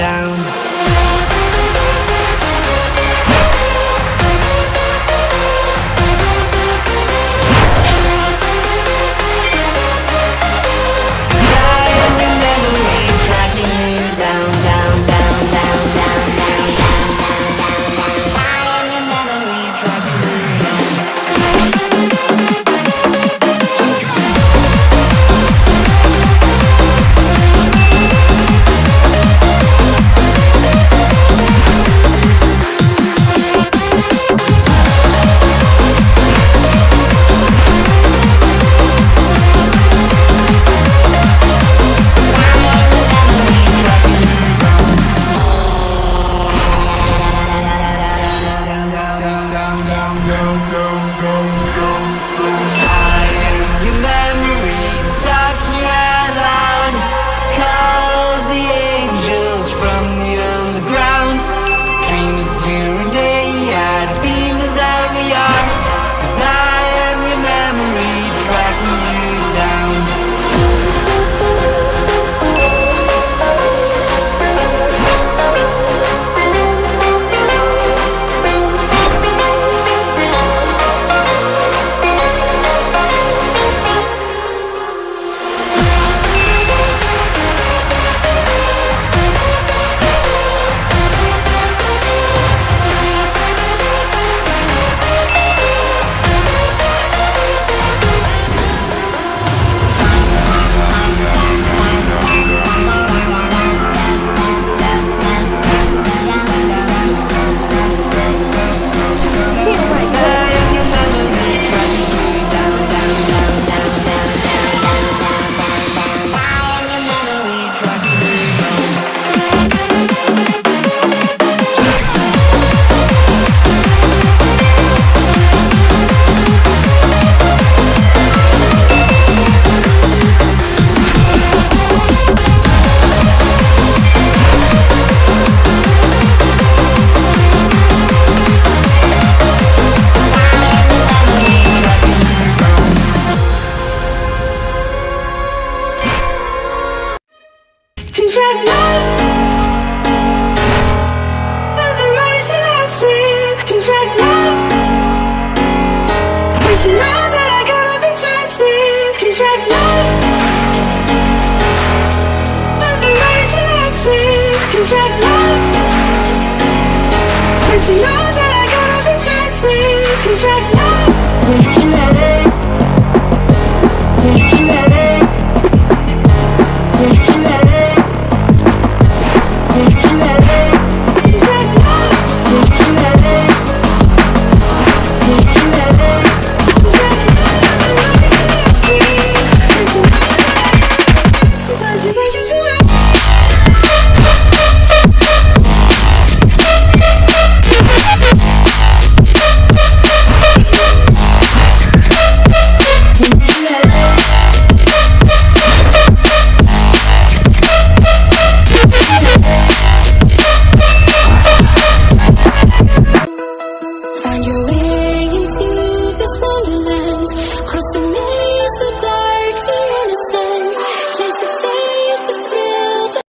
down. You